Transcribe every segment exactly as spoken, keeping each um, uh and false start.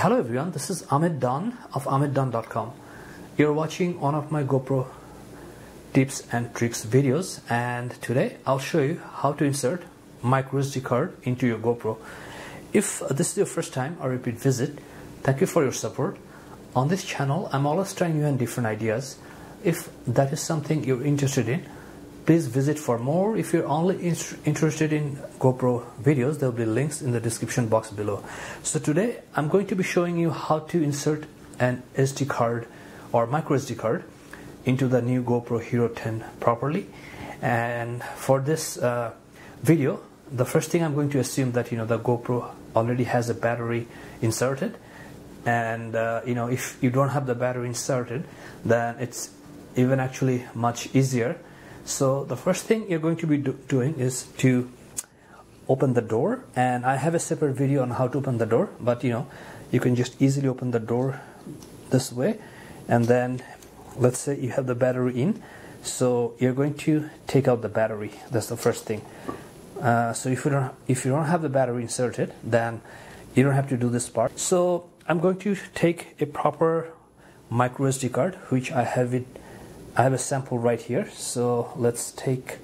Hello everyone, this is Ahmed Dan of Ahmed Dan dot com. You're watching one of my GoPro tips and tricks videos, and today I'll show you how to insert micro S D card into your GoPro. If this is your first time or repeat visit, thank you for your support. On this channel, I'm always trying new and different ideas. If that is something you're interested in, please visit for more. If you're only interested in GoPro videos, there will be links in the description box below. So today I'm going to be showing you how to insert an S D card or micro S D card into the new GoPro Hero ten properly. And for this uh, video, the first thing I'm going to assume that you know the GoPro already has a battery inserted, and uh, you know if you don't have the battery inserted, then it's even actually much easier. So the first thing you're going to be do doing is to open the door, and I have a separate video on how to open the door, but you know you can just easily open the door this way. And then let's say you have the battery in, so you're going to take out the battery. That's the first thing. Uh, so if you don't if you don't have the battery inserted, then you don't have to do this part. So I'm going to take a proper micro S D card, which I have it I have a sample right here. So let's take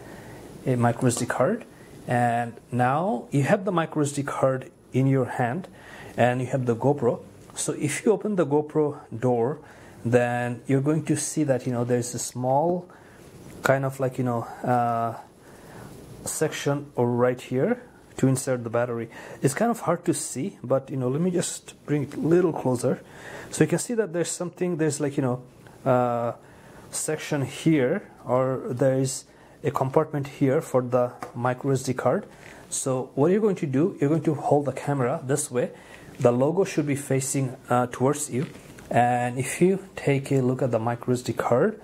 a micro S D card, and now you have the micro S D card in your hand and you have the GoPro. So if you open the GoPro door, then you're going to see that you know there's a small kind of like you know uh, section right here to insert the battery. It's kind of hard to see, but you know let me just bring it a little closer so you can see that there's something there's like you know uh, section here, or there is a compartment here for the micro S D card. So what you're going to do, you're going to hold the camera this way. The logo should be facing uh, towards you, and if you take a look at the micro S D card,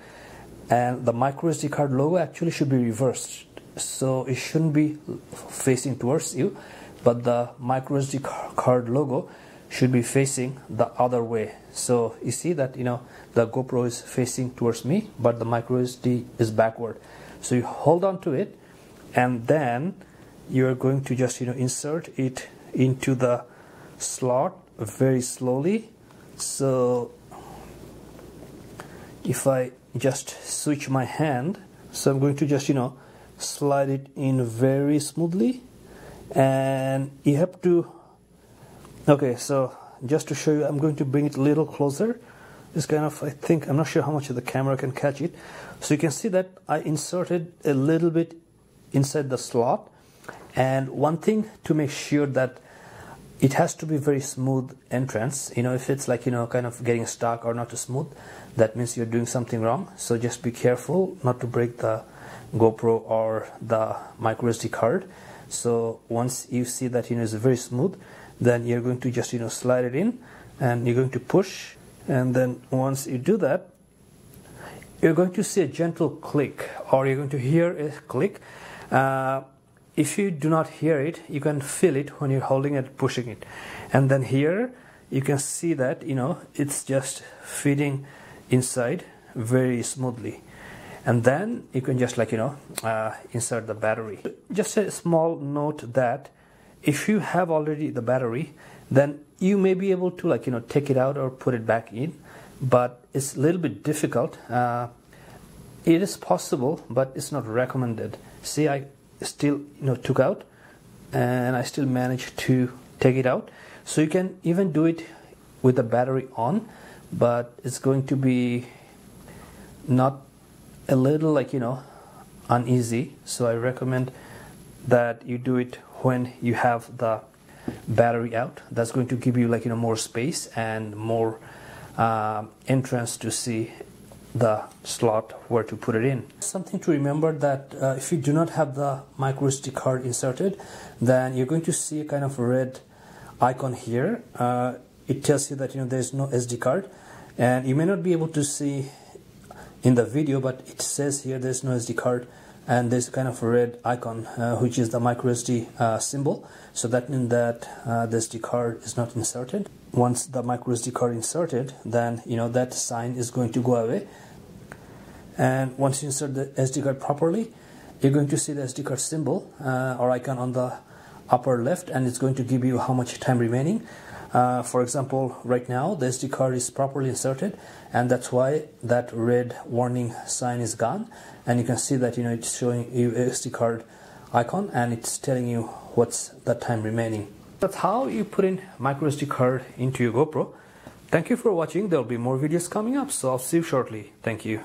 and the micro S D card logo actually should be reversed, so it shouldn't be facing towards you, but the micro S D card logo should be facing the other way. So you see that you know the GoPro is facing towards me, but the micro S D is backward. So you hold on to it, and then you're going to just you know insert it into the slot very slowly. So if I just switch my hand, so I'm going to just you know slide it in very smoothly, and you have to okay, so just to show you, I'm going to bring it a little closer. It's kind of, I think, I'm not sure how much of the camera can catch it. So you can see that I inserted a little bit inside the slot. And one thing to make sure that it has to be very smooth entrance. You know, if it's like, you know, kind of getting stuck or not too smooth, that means you're doing something wrong. So just be careful not to break the GoPro or the micro S D card. So once you see that, you know, it's very smooth, then you're going to just you know slide it in, and you're going to push, and then once you do that, you're going to see a gentle click, or you're going to hear a click. Uh, if you do not hear it, you can feel it when you're holding it, pushing it, and then here you can see that you know it's just fitting inside very smoothly. And then you can just like you know uh, insert the battery. Just a small note that if you have already the battery, then you may be able to like you know take it out or put it back in, but it's a little bit difficult. Uh, it is possible, but it's not recommended. See, I still you know took out, and I still managed to take it out. So you can even do it with the battery on, but it's going to be not a little like you know uneasy. So I recommend that you do it when you have the battery out. That's going to give you like you know more space and more uh, entrance to see the slot where to put it in. Something to remember that uh, if you do not have the micro S D card inserted, then you're going to see a kind of red icon here. Uh, it tells you that you know there's no S D card, and you may not be able to see in the video, but it says here there's no S D card. And there's kind of a red icon, uh, which is the micro S D uh, symbol. So that means that uh, the S D card is not inserted. Once the micro S D card inserted, then you know that sign is going to go away. And once you insert the S D card properly, you're going to see the S D card symbol uh, or icon on the upper left, and it's going to give you how much time remaining. Uh, for example, right now the S D card is properly inserted, and that's why that red warning sign is gone, and you can see that, you know, it's showing you S D card icon and it's telling you what's the time remaining. That's how you put in micro S D card into your GoPro. Thank you for watching. There will be more videos coming up, so I'll see you shortly. Thank you.